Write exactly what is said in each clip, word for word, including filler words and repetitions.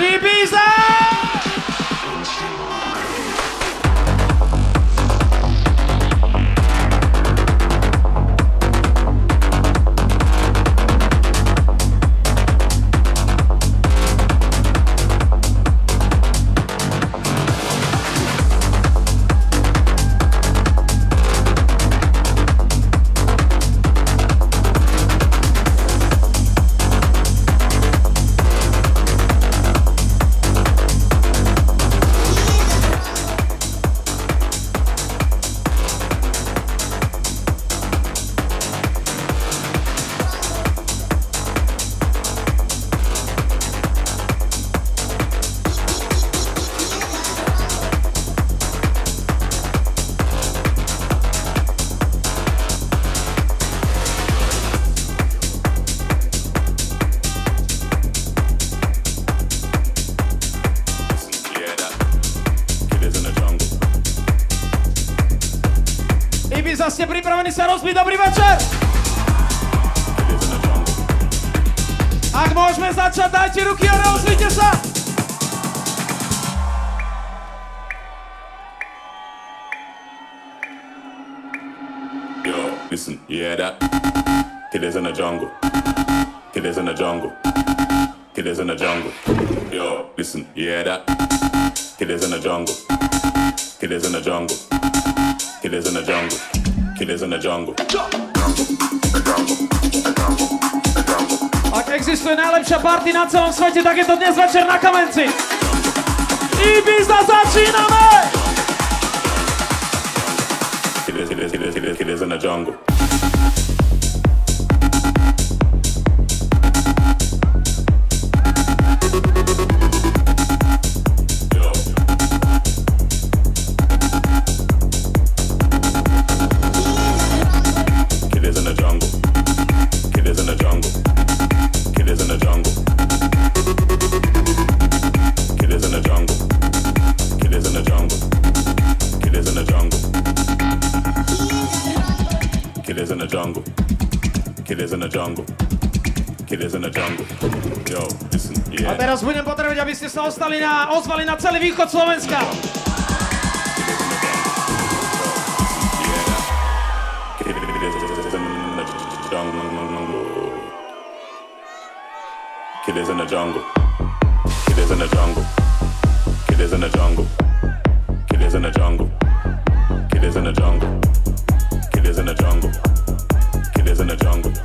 Ibiza! Ste pripravení sa rozbiť? Dobrý večer! Ak môžeme začať, dajte ruky a rozbite sa! Yo, listen, you hear that? Kid is in the jungle. Kid is in the jungle. Kid is in the jungle. Yo, listen, you hear that? Kid is in the jungle. Kid is in the jungle. Kid is in the jungle. It is in the jungle. Ak existuje najlepšia party na celom svete, tak je to dnes večer na Kamenci. Ibiza, začíname! It is, it is, it is, it is, it is in the jungle. A teraz budem potrebovať, aby ste sa ostali na, ozvali na celý východ Slovenska. Kid is in the jungle. Kid is in the jungle. Kid is in the jungle. Kid is in the jungle. Kid is in the jungle. Kid is in the jungle. Kid is in the jungle. Kid is in the jungle.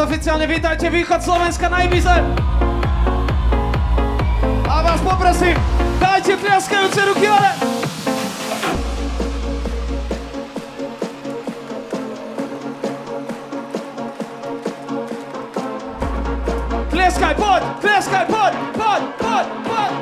Oficiálne vítajte východ Slovenska na Ibize. A vás poprosím, dajte tliaskajúce ruky hore. Pleskaj, pod, pod, pod, pod.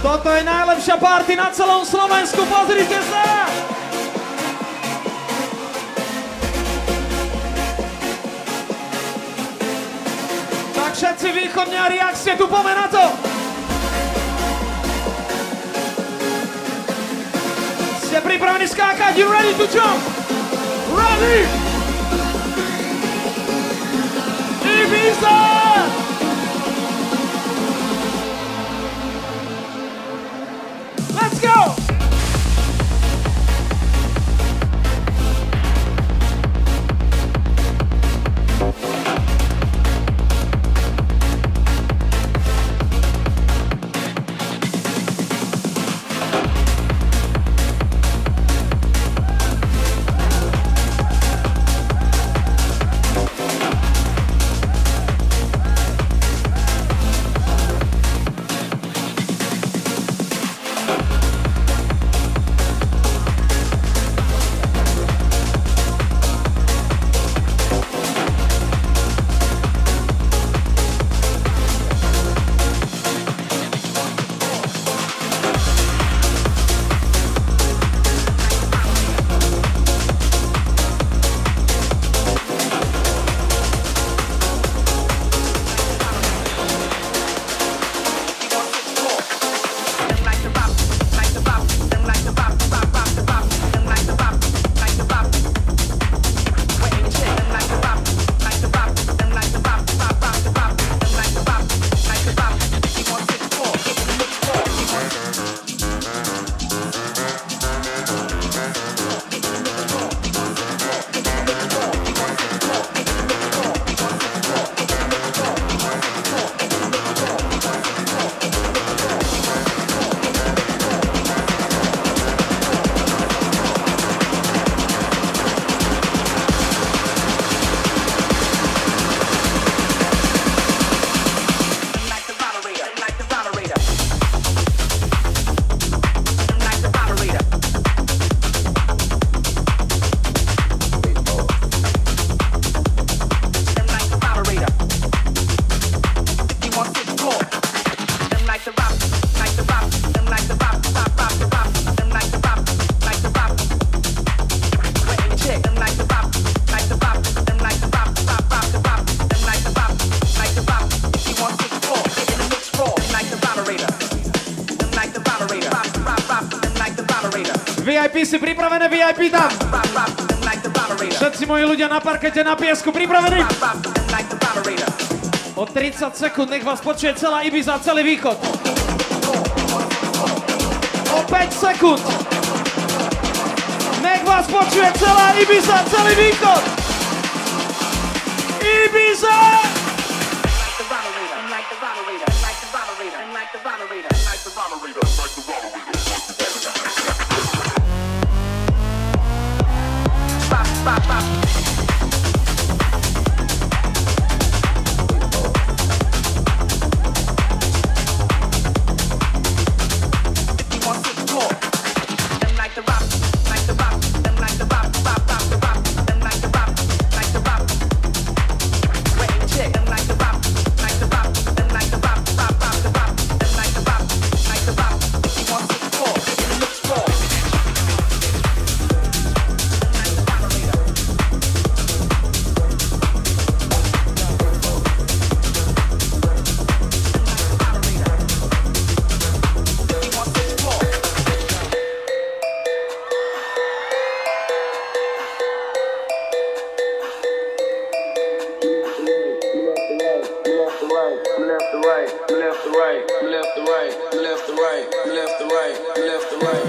Toto je najlepšia party na celom Slovensku, pozrite sa! Tak všetci východňári, ak ste tu, poďme na to! Ste pripravení skákať? You ready to jump? Ready! Ibiza! Go! Si pripravené vé í pé tam. Všetci moji ľudia na parkete, na piesku, pripravení? O tridsať sekúnd nech vás počuje celá Ibiza, celý východ. O päť sekúnd nech vás počuje celá Ibiza, celý východ. Ibiza! Left, the right, left, the right, left, the right, left, the right,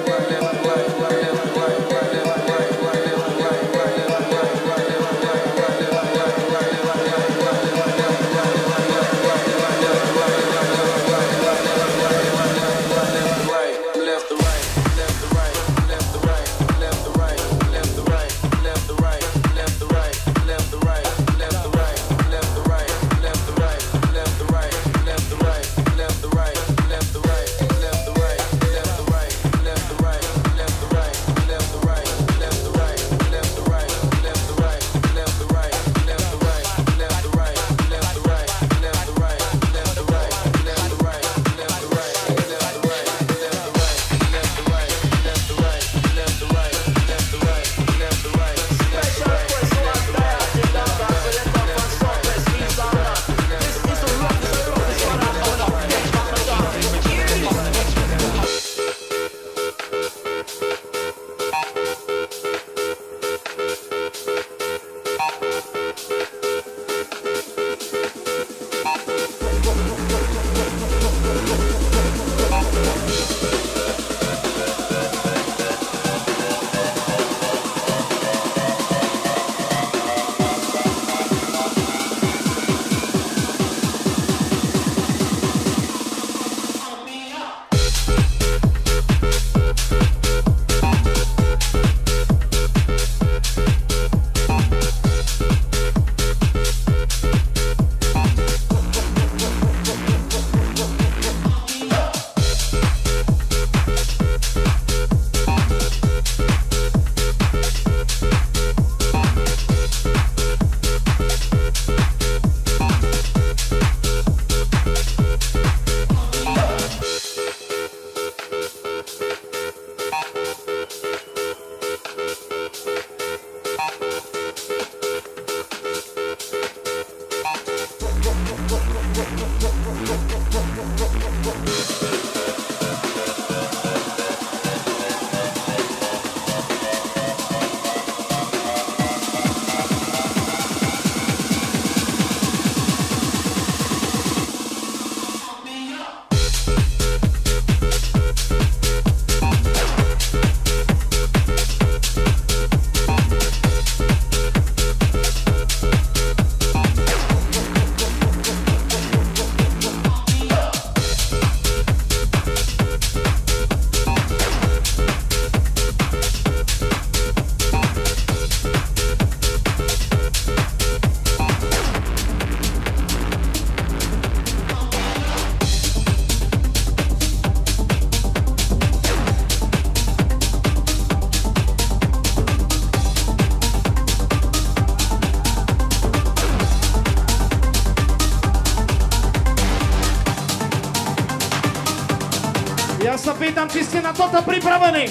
Pýtam, či ste na toto pripravení.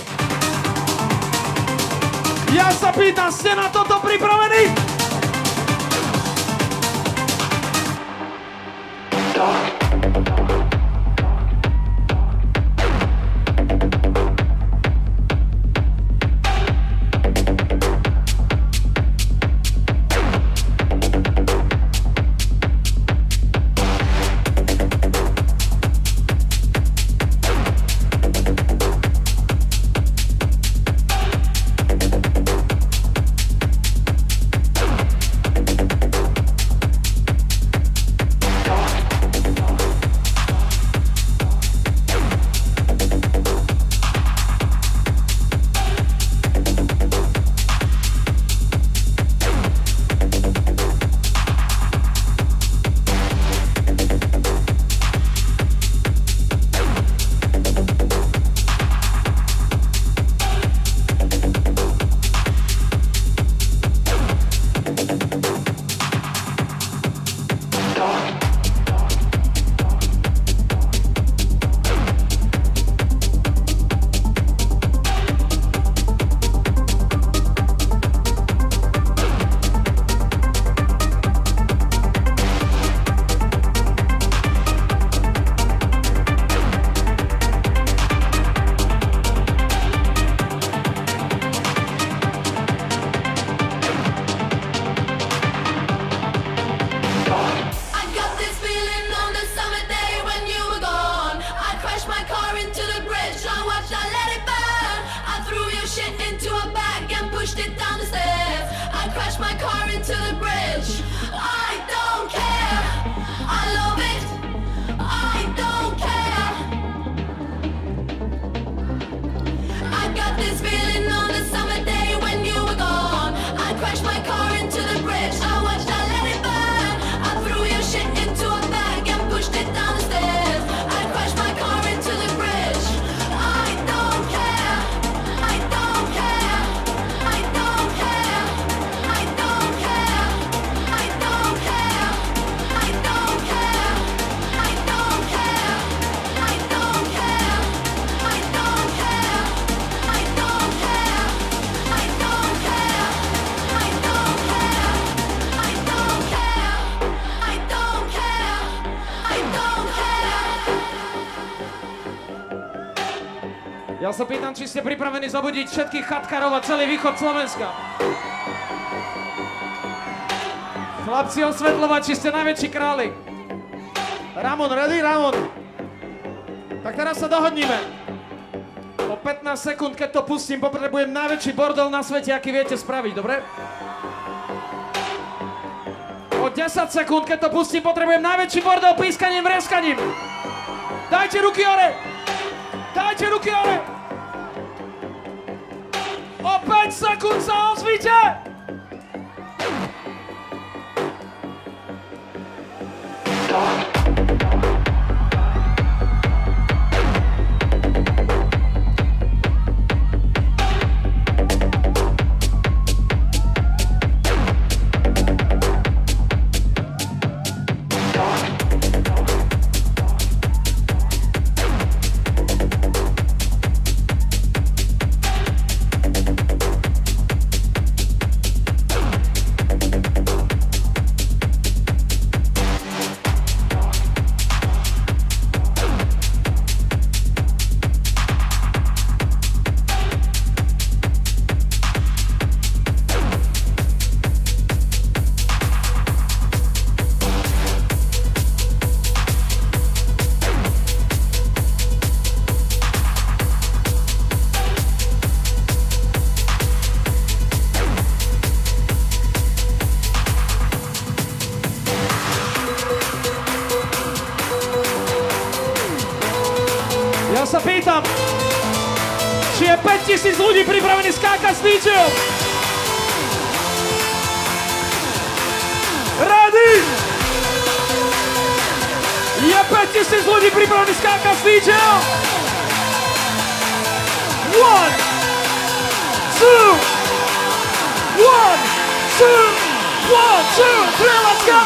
Ja sa pýtam, ste na toto pripravení? Ja sa pýtam, či ste pripravení zabudiť všetkých chatkarov a celý východ Slovenska. Chlapci osvetľovači, ste najväčší králi. Ramon, ready? Ramon. Tak teraz sa dohodníme. Po pätnásť sekúnd, keď to pustím, potrebujem najväčší bordel na svete, aký viete spraviť, dobre? Po desať sekúnd, keď to pustím, potrebujem najväčší bordel pískaním, vreskaním. Dajte ruky hore! Dajte ruky hore! O päť sekúnd sa ozvíte! sa pýtam, či je päťtisíc ľudí pripravených skákať s dýdžejom. Ready? Je päťtisíc ľudí pripravených skákať s dýdžejom? One, two, one, two, one, two, three, let's go!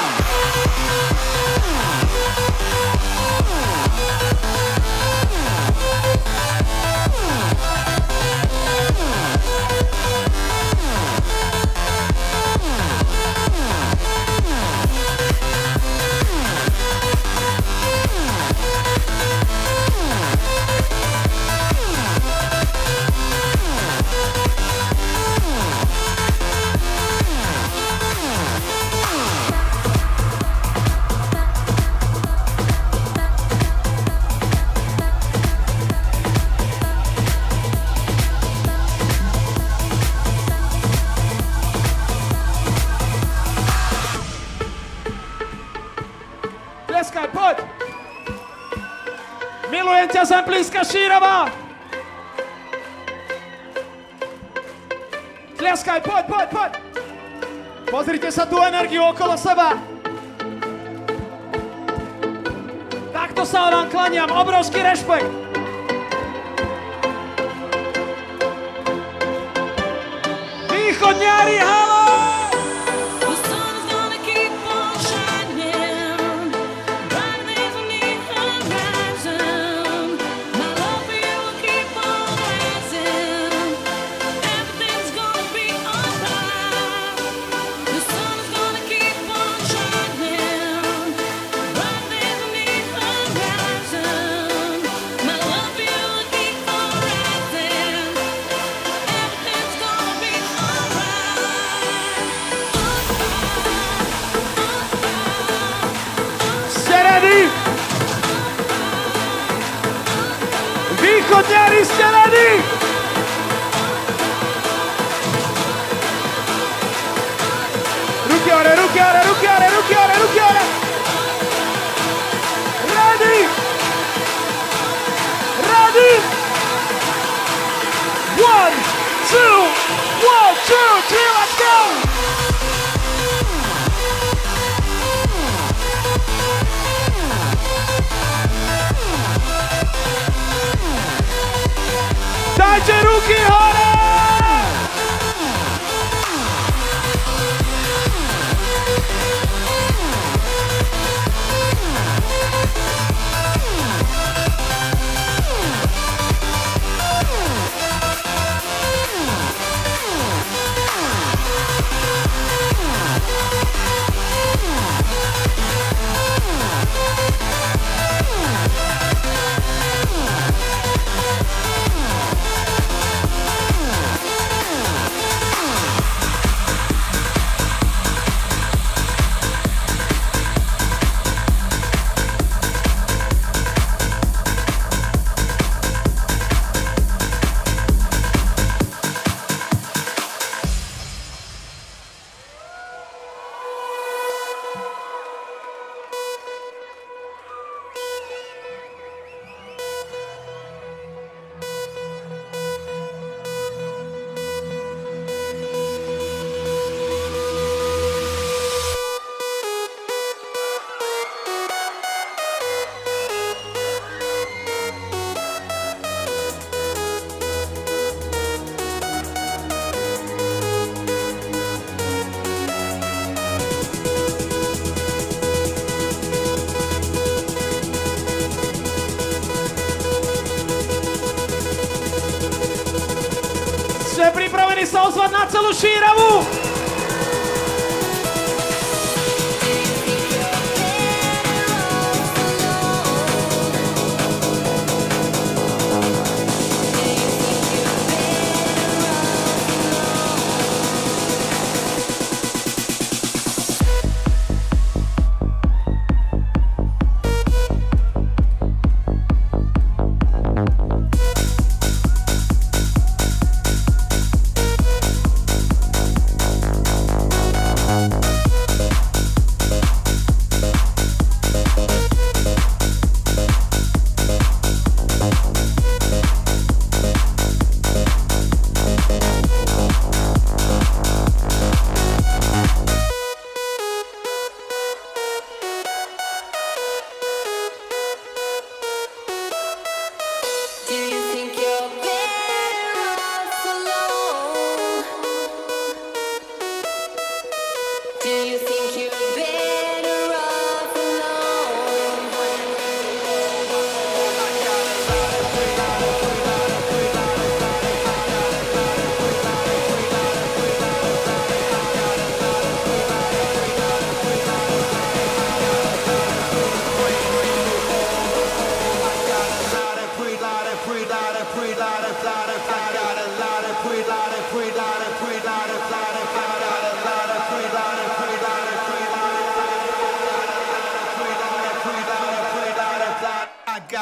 Jsem blízka Šírava. Tlieskaj, poď, poď, poď. Pozrite sa tú energiu okolo seba. Takto sa vám klaniam. Obrovský rešpekt. Východňári, halo! Východňári, ste ready? Ruky hore, ruky hore, ruky hore, ruky hore, ruky hore! Ready! Ready! One, two, one, two, three, let's go! Dajte ruky hore! Sa ozvať na celú Šíravu!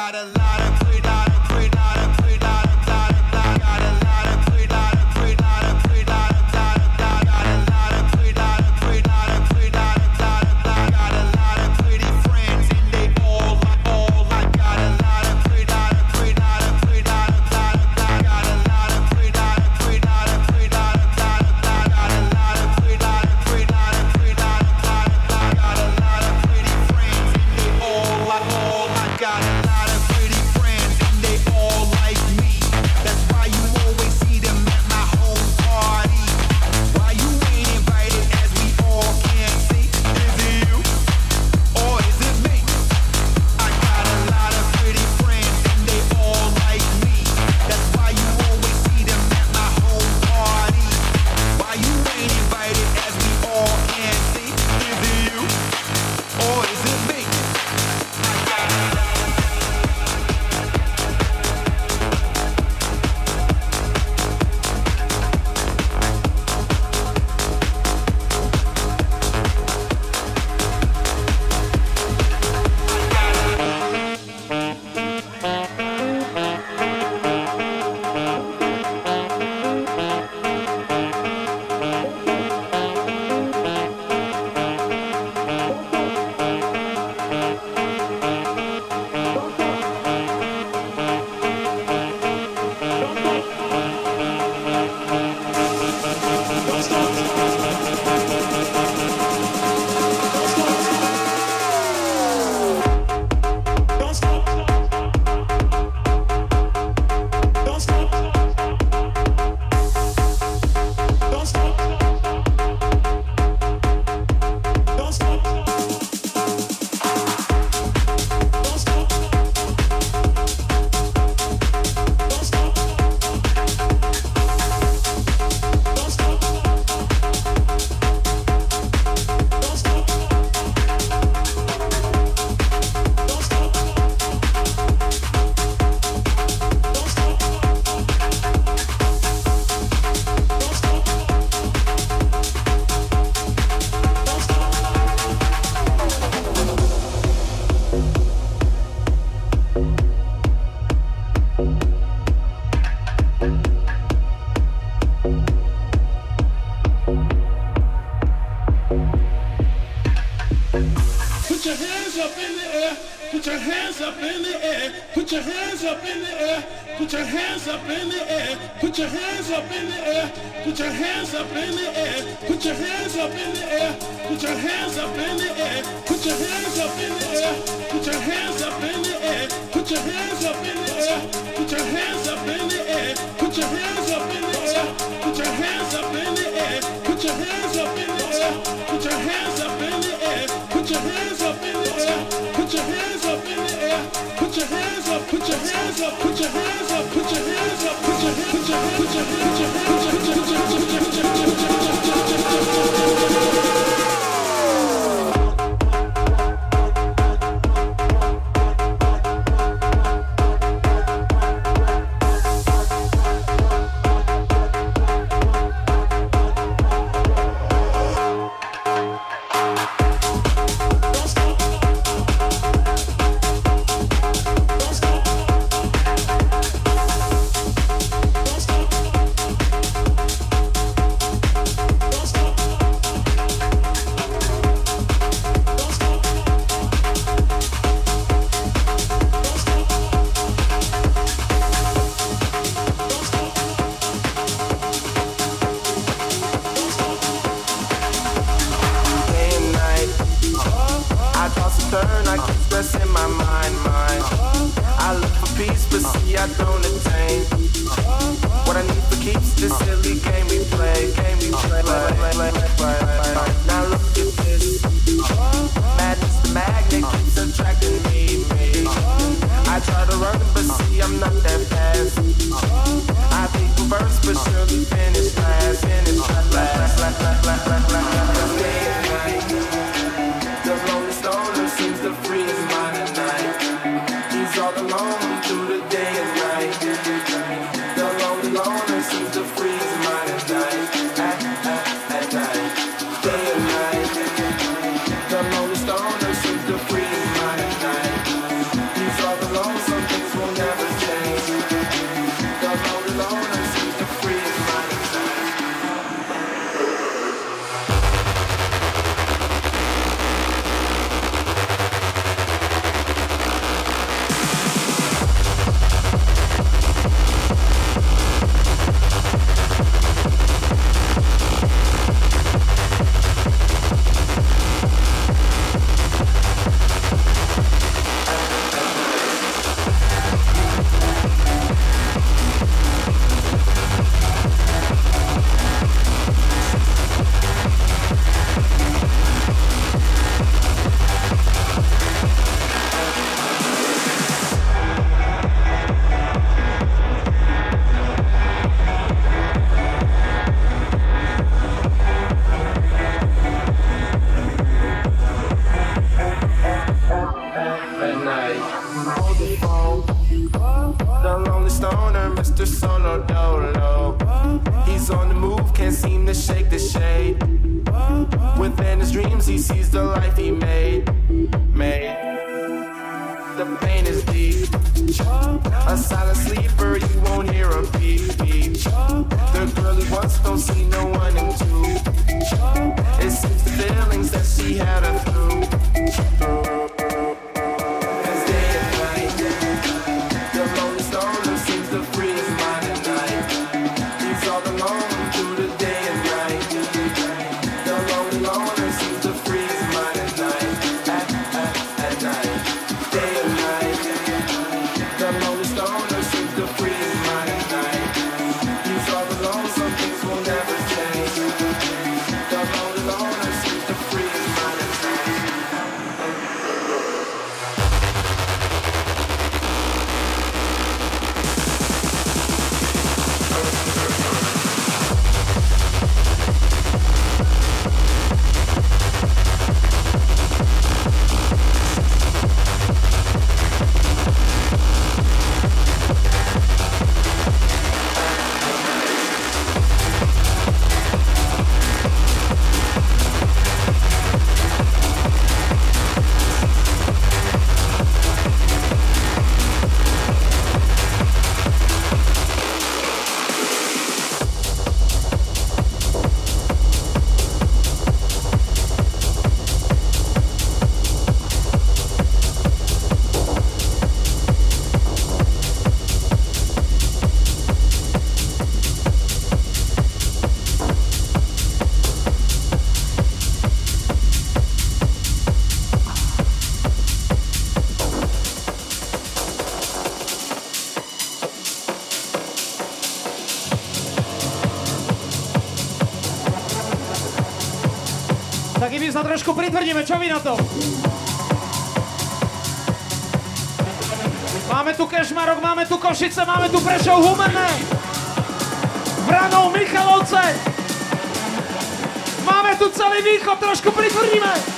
The lonely stoner seems to freeze my night. These are the lonesome. at, at, at night. Hold the phone, the lonely stoner, Mister Solo Dolo. He's on the move, can't seem to shake the shade. Within his dreams, he sees the life he made, made. The pain is deep. A silent sleeper, you won't hear a peep. The girl he wants don't see no one in two. It seems the feelings that she had her through. As day and night, the lonely stoner seems to free his mind at night. He's all alone through the day and night. The lonely loner seems to free his mind at night. At, at, at night, day and night. The lonely stoner seems to free his mind at night. He's all alone, some things will never change. The lonely loner seems to free his mind at night. Tak Ibizu sa trošku pritvrdíme, čo vy na to? Máme tu Kežmarok, máme tu Košice, máme tu Prešov, Humenné, Vranov, Michalovce. Máme tu celý východ, trošku pritvrdíme.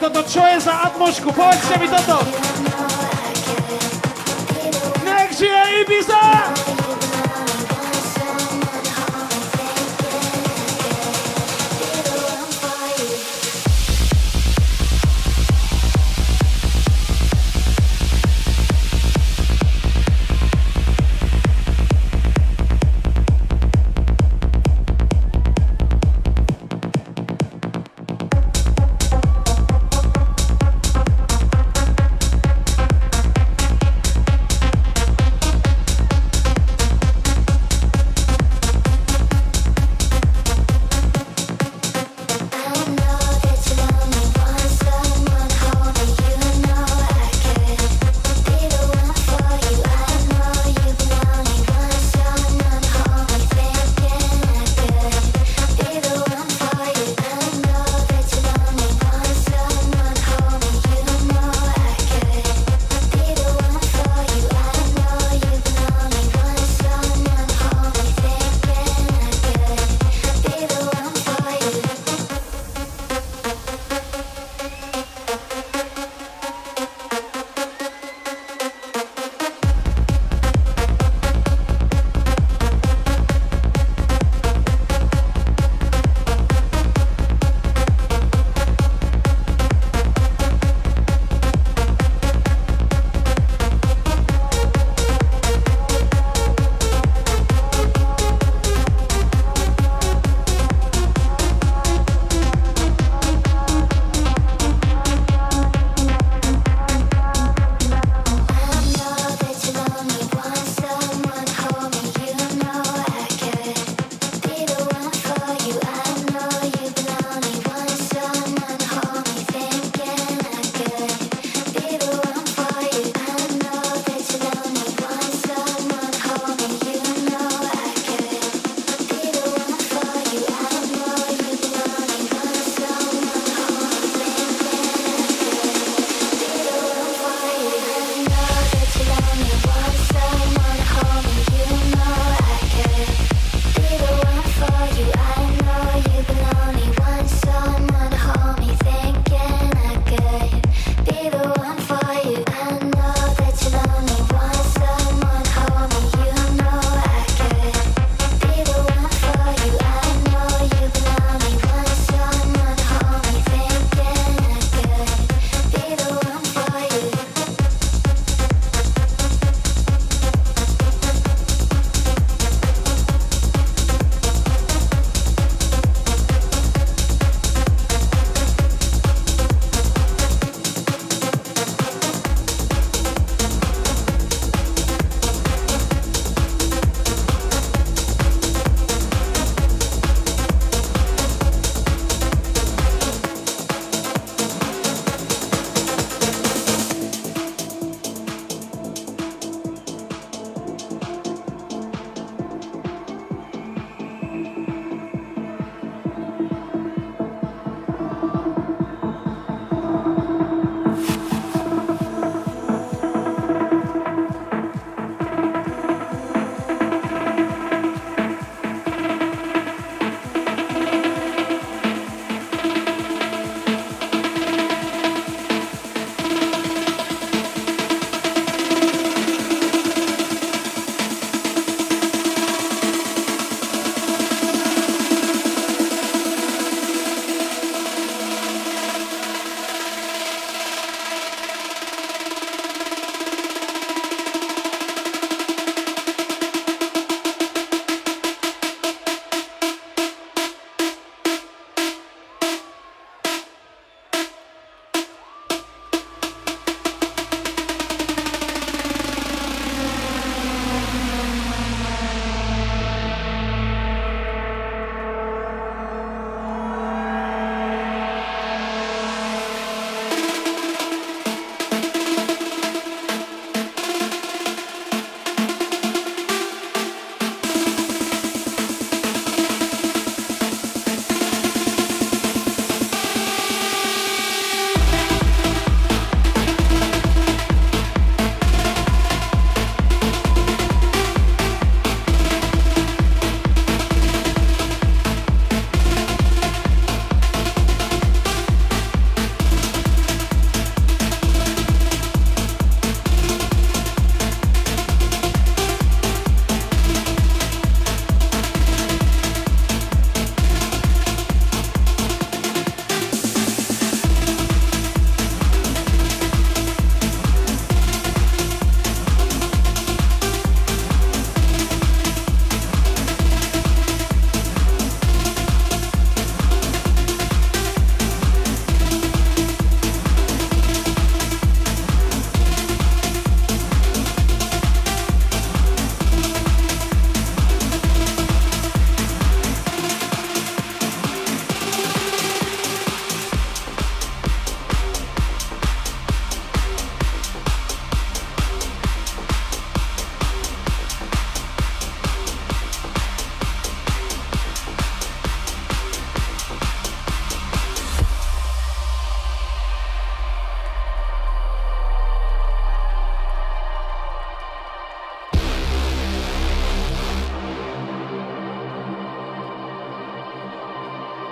Toto, čo je za atmošku? Povedzte mi toto! Nech žije Ibiza!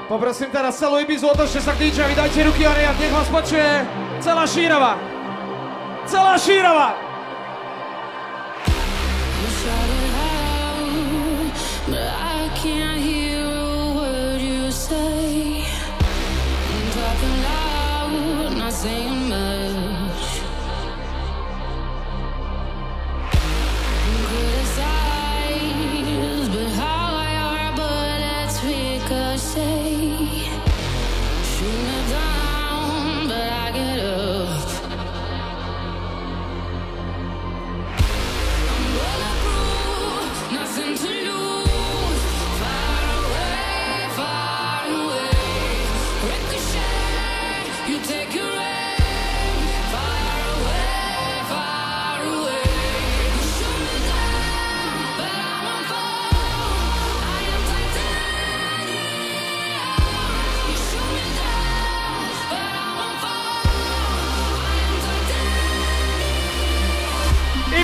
Poprosím teraz celú Ibizu, otočte sa k dýčovi, dajte ruky a riad, nech vás počuje celá Šírava. Celá Šírava!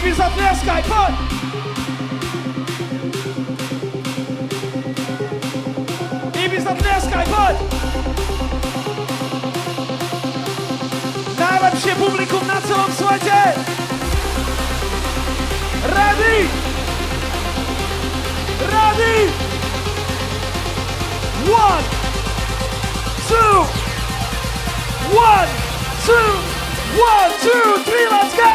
He's up there, Sky, put! He's up there, Sky, put! Najlepšie publikum na celom svete! Ready! Ready! One! Two! One! Two! One, two, three, let's go!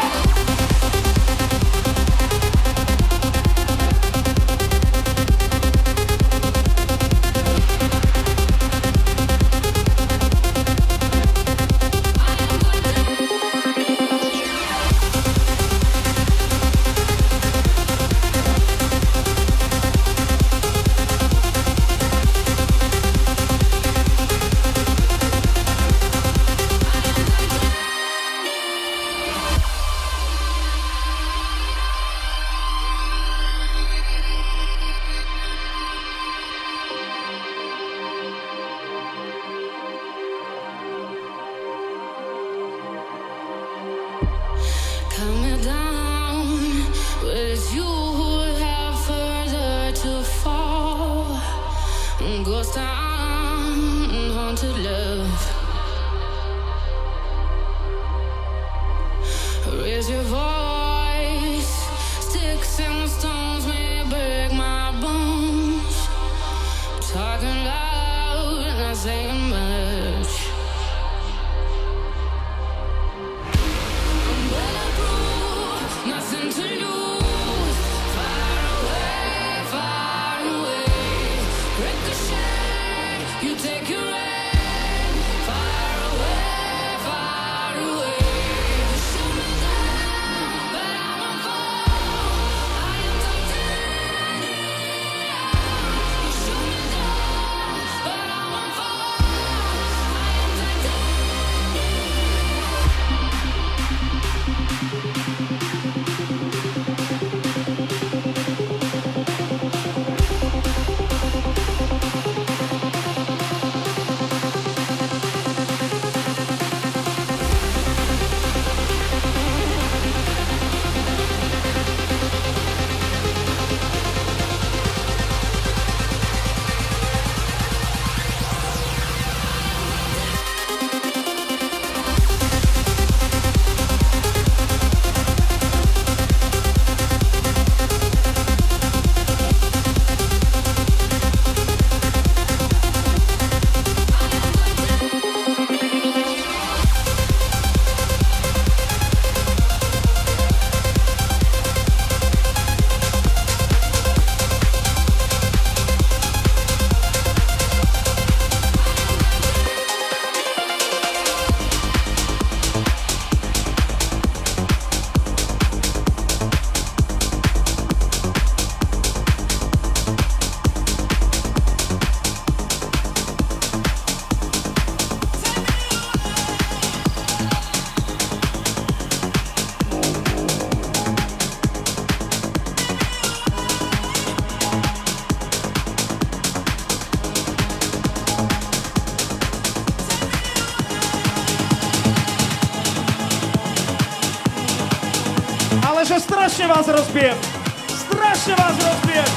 Strašne vás rozbijem! Strašne vás rozbijem!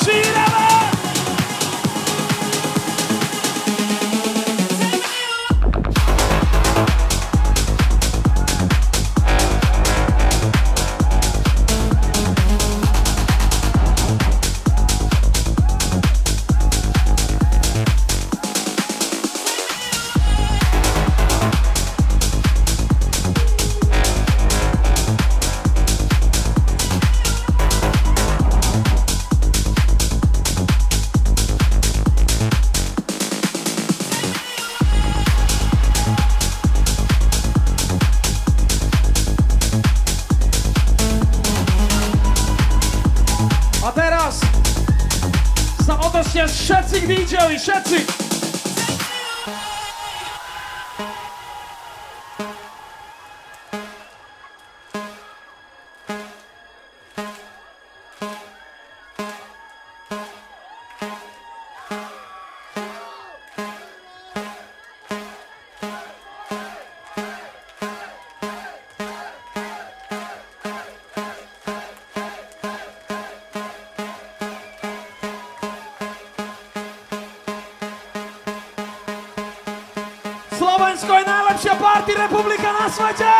Šírava! fantastic D J, Šaci! Republika na svete!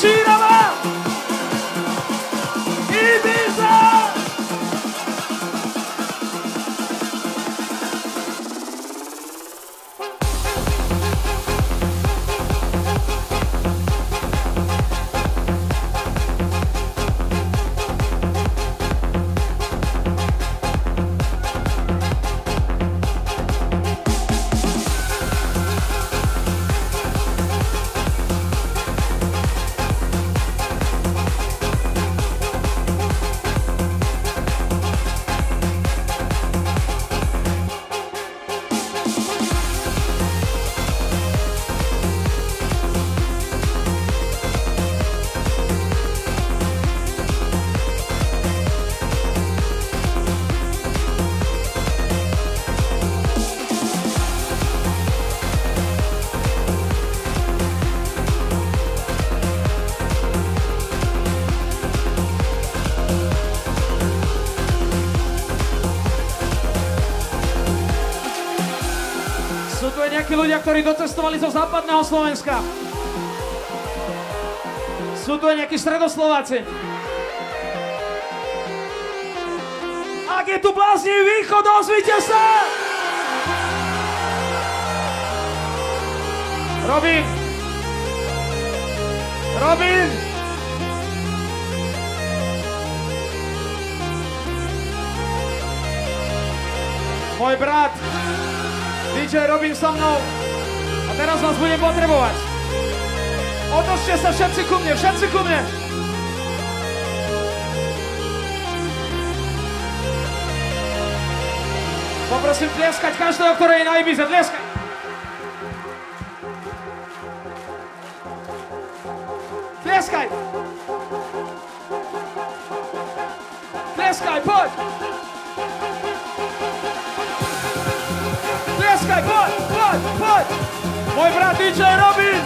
Šírava! Ibiza! Tí ľudia, ktorí docestovali zo západného Slovenska. Sú tu aj nejakí stredoslováci. Ak je tu bláznivý východ, ozvite sa! Robin! Robin! Môj brat! dý džej Robin so mnou a teraz vás budem potrebovať. Otočte sa všetci ku mne, všetci ku mne. Poprosím tlieskať každého, ktorý je na Ibize, tlieskať. Tlieskaj. Tlieskaj, poď. Pode, pode, pode! Môj bratiče Robin!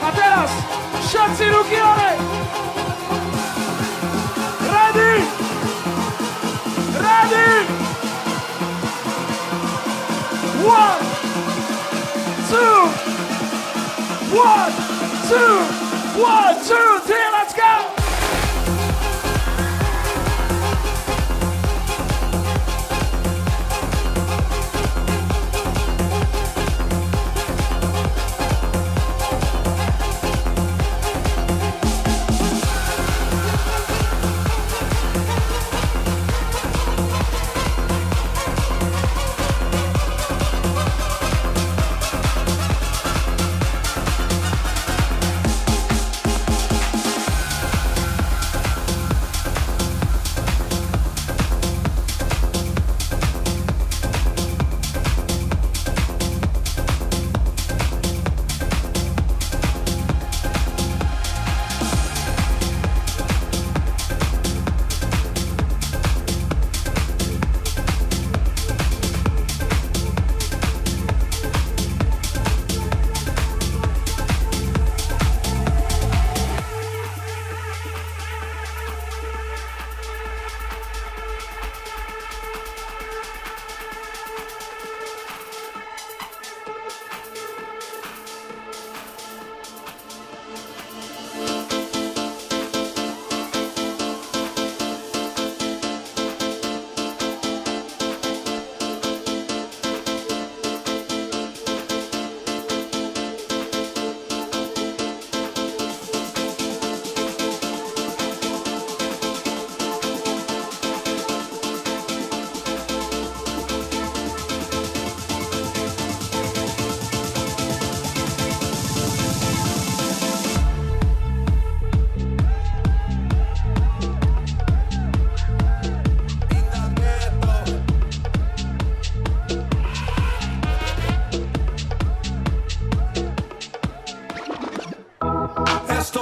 A teraz všetci ruky hore! Ready! Ready! One! Two! One! Two! One! Two! Three! Let's go!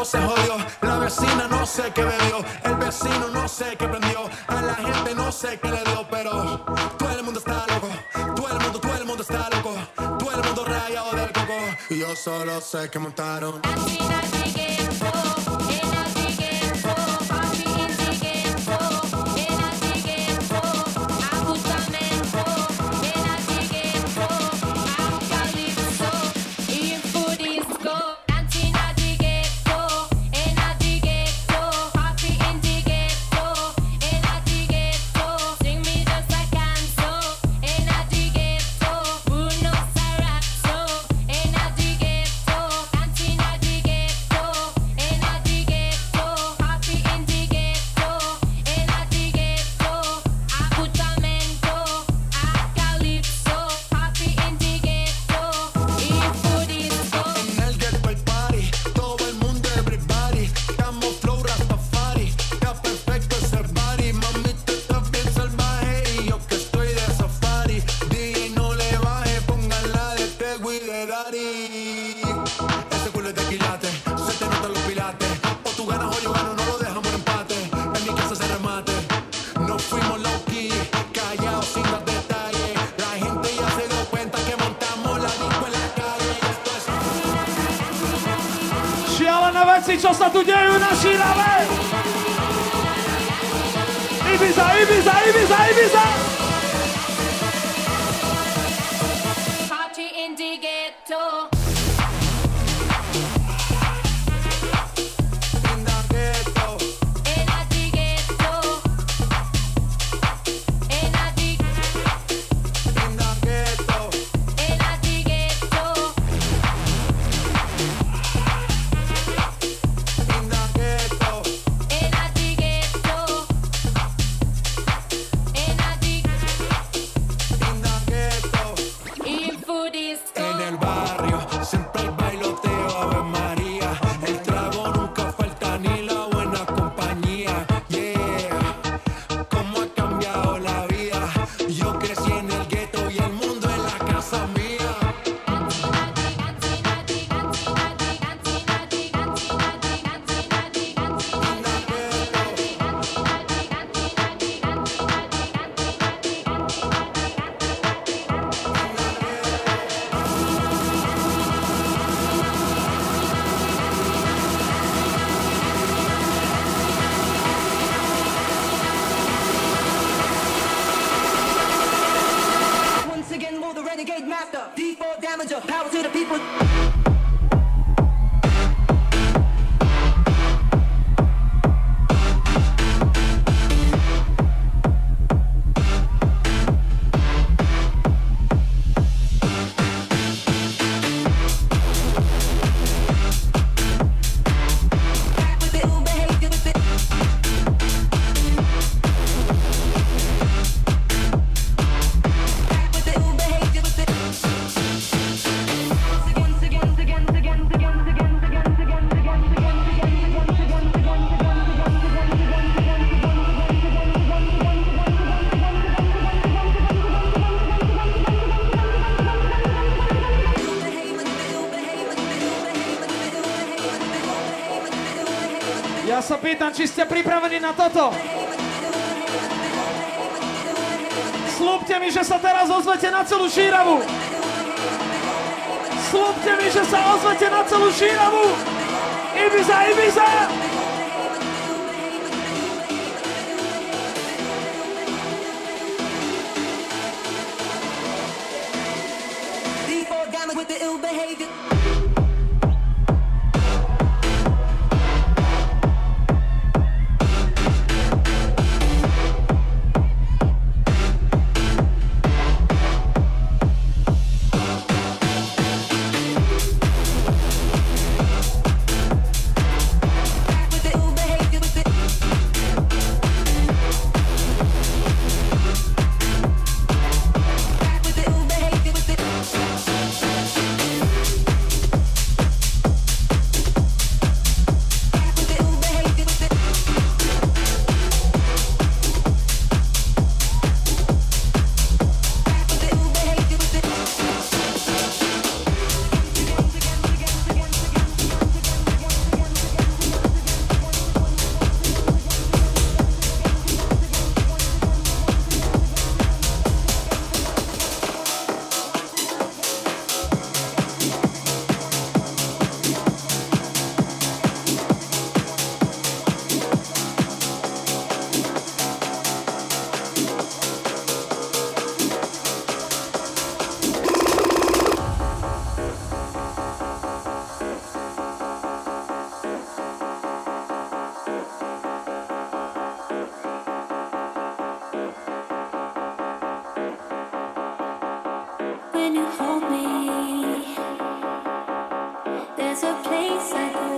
Se jodió, la vecina no sé qué bebió, el vecino no sé qué prendió, a la gente no sé qué le dio, pero todo el mundo está loco, todo el mundo, todo el mundo está loco, todo el mundo rayado del coco, y yo solo sé que montaron. Čo sa tu dejú na Šírave? Ibiza, Ibiza, Ibiza, Ibiza! damage or power to the people. Pýtam, či ste pripravení na toto? Slúbte mi, že sa teraz ozvete na celú Šíravu! Slúbte mi, že sa ozvete na celú Šíravu! Ibiza, Ibiza! Still believe in me.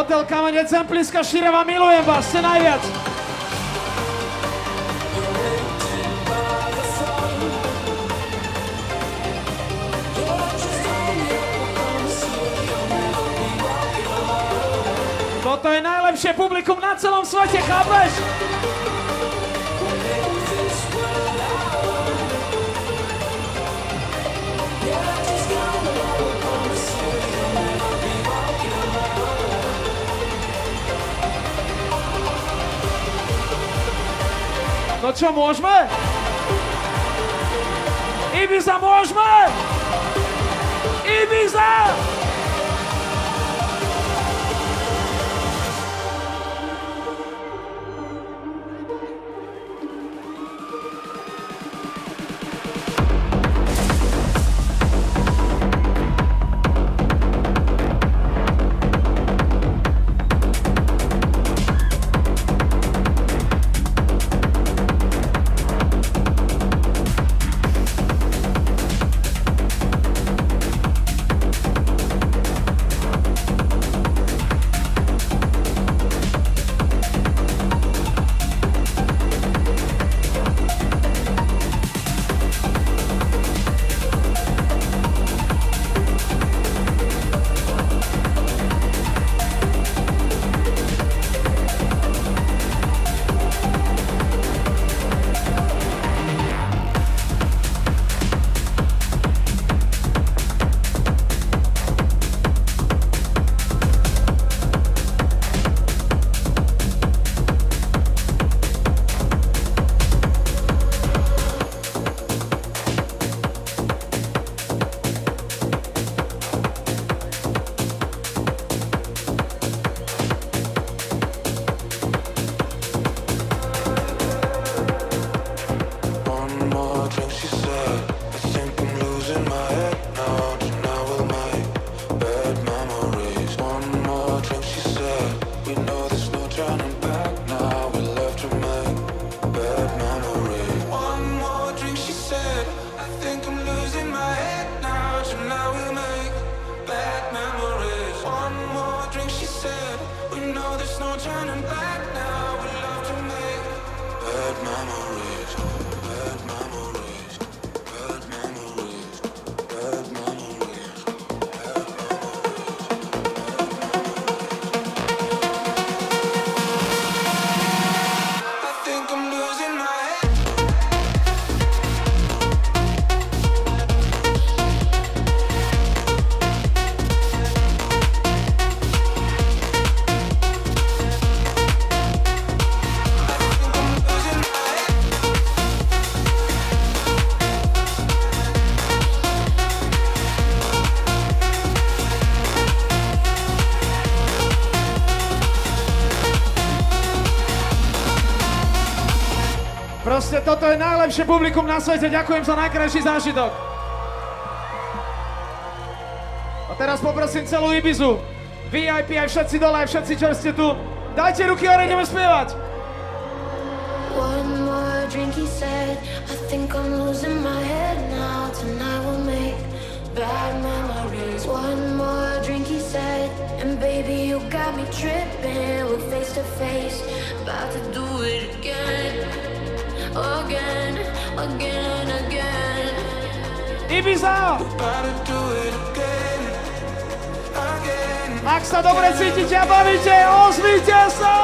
hotel Kamene Zemplínska Šírava, milujem vás, ste najviac. Toto je najlepšie publikum na celom svete, chápeš? No čo, môžeme? Ibiza, môžeme? Ibiza! Toto je najlepšie publikum na svete. Ďakujem za najkrajší zážitok. A teraz poprosím celú Ibizu. vé í pé, aj všetci dole, aj všetci, čo ste tu. Dajte ruky hore, ideme spievať. One more drink, he said. I think I'm losing my head now. Tonight we'll make bad memories. One more drink, he said. And baby, you got me tripping. We're face to face, about to do it again. Again, again, again. Ibiza! Ak sa dobre cítite a bavíte, ozvite sa!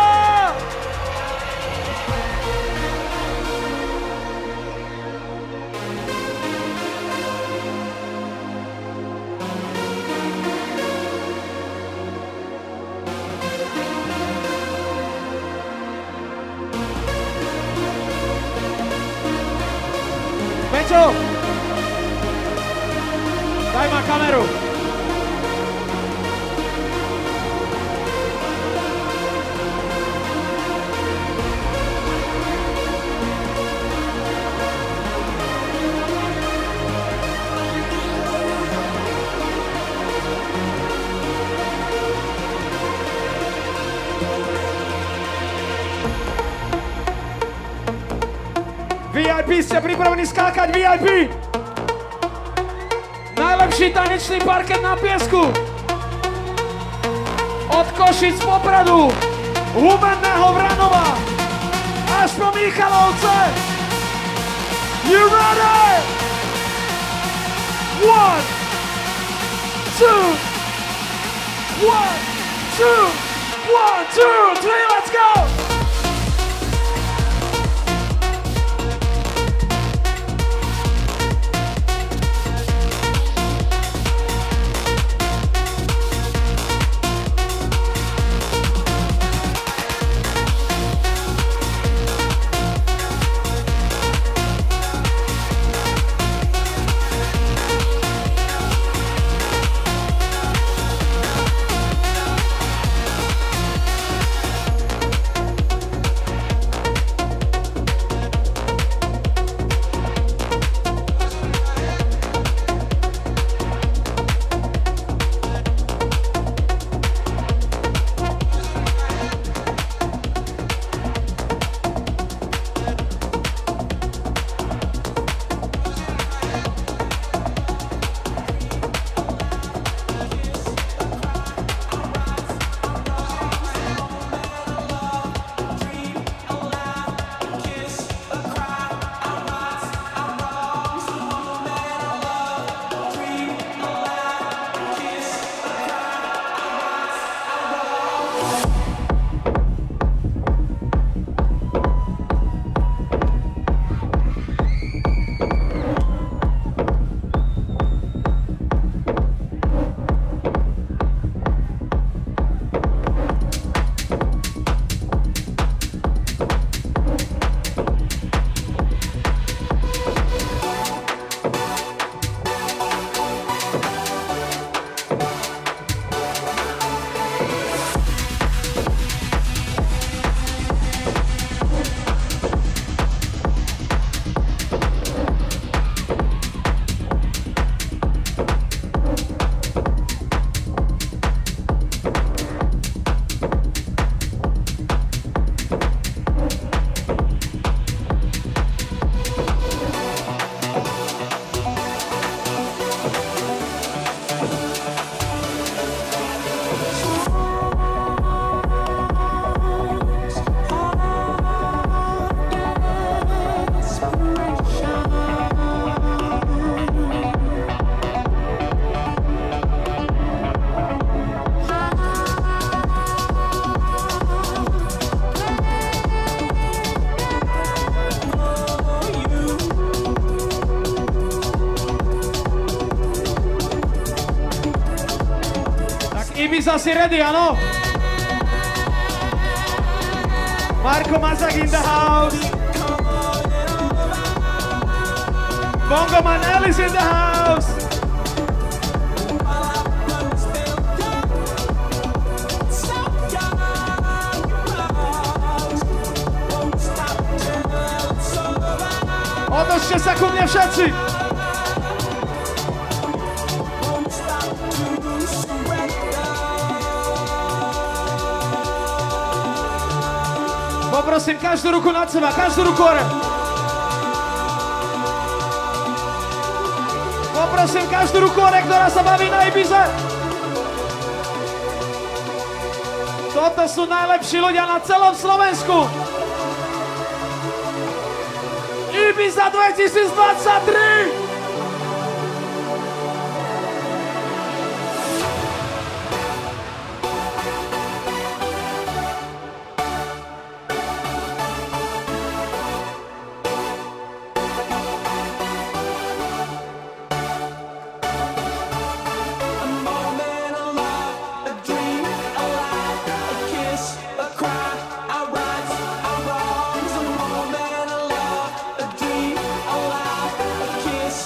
Daj ma kameru. vé í pé, ste pripravení skákať vé í pé? Najlepší tanečný parket na piesku. od Košic Popradu, Humenného Vranova až po Michalovce. You ready? One, two, one, two, one, two, three, let's go! Ibiza si ready, ano? Marco Marzaki in the house. Bongamani is in the house. Otočte sa ku mne všetci. Poprosím každú ruku nad seba, každú ruku hore. Poprosím každú ruku hore, ktorá sa baví na Ibize. Toto sú najlepší ľudia na celom Slovensku. Ibiza dvetisícdvadsaťtri! Kiss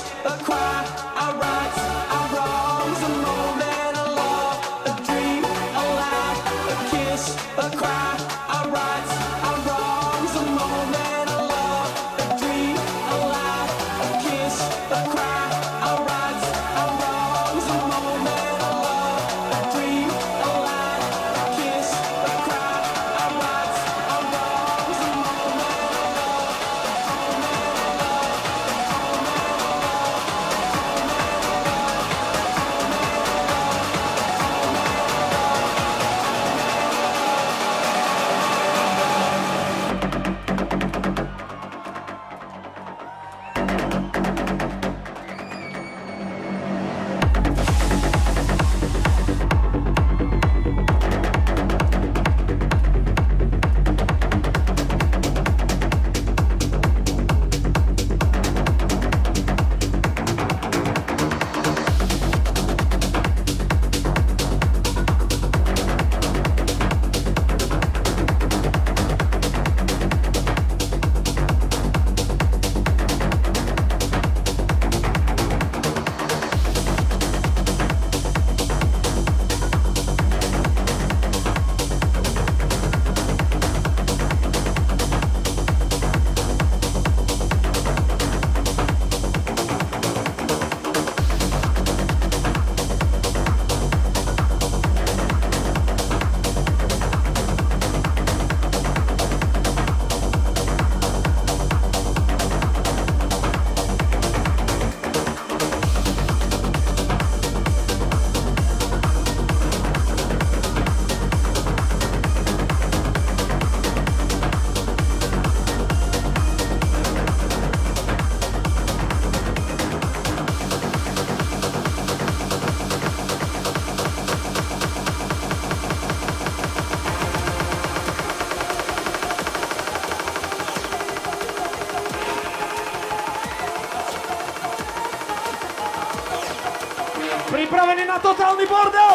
Pripravení na totálny bordel!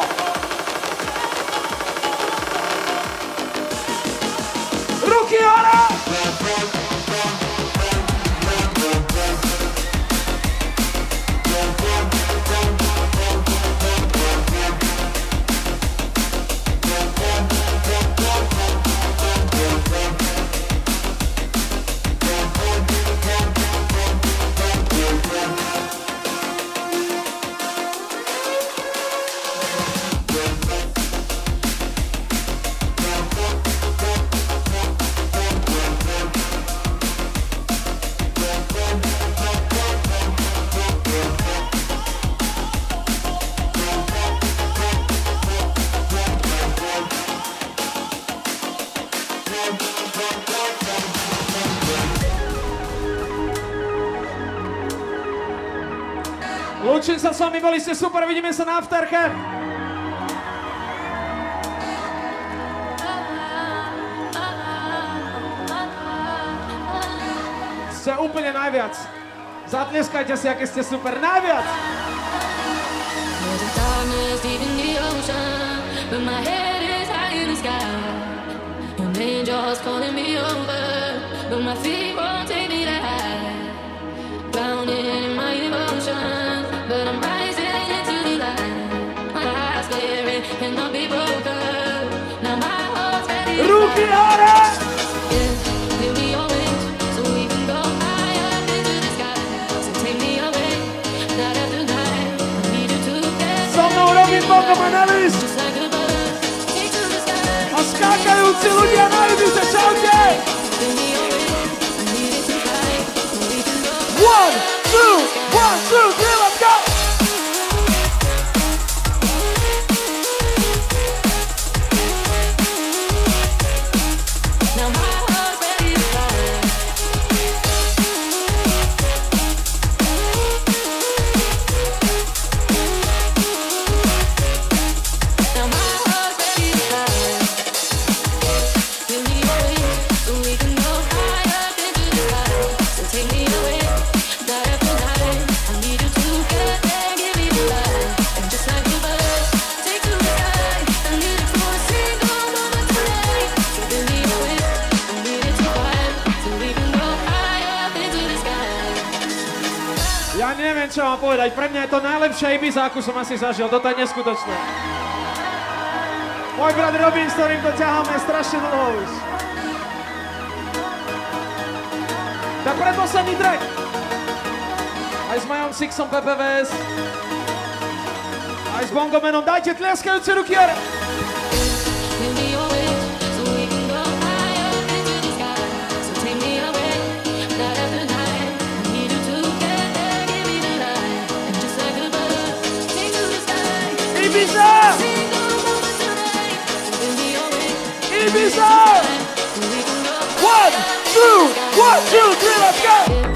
Ruky hore! Učím sa s vami, boli ste super, vidíme sa na afterke. Ste úplne najviac. Zatleskajte si, aké ste super. Najviac! But I'm rising into the light. My eyes glaring, and I'll be broken. Now my heart's ready. Ruky hore! So mnou robí Bongamani. A skákajúci ľudia na Ibize, čaute! One, two, one, two, three, let's go! Neviem, čo vám povedať, pre mňa je to najlepšia Ibiza, akú som asi zažil, toto je neskutočné. Môj brat Robin, s ktorým to ťaháme strašne dlho už. Tak predposledný track. Aj s Majom Sixom P P V S. Aj s Bongomenom, dajte tlieskajúce ruky hore. Ibiza! Ibiza! One, two, one, two, three, let's go!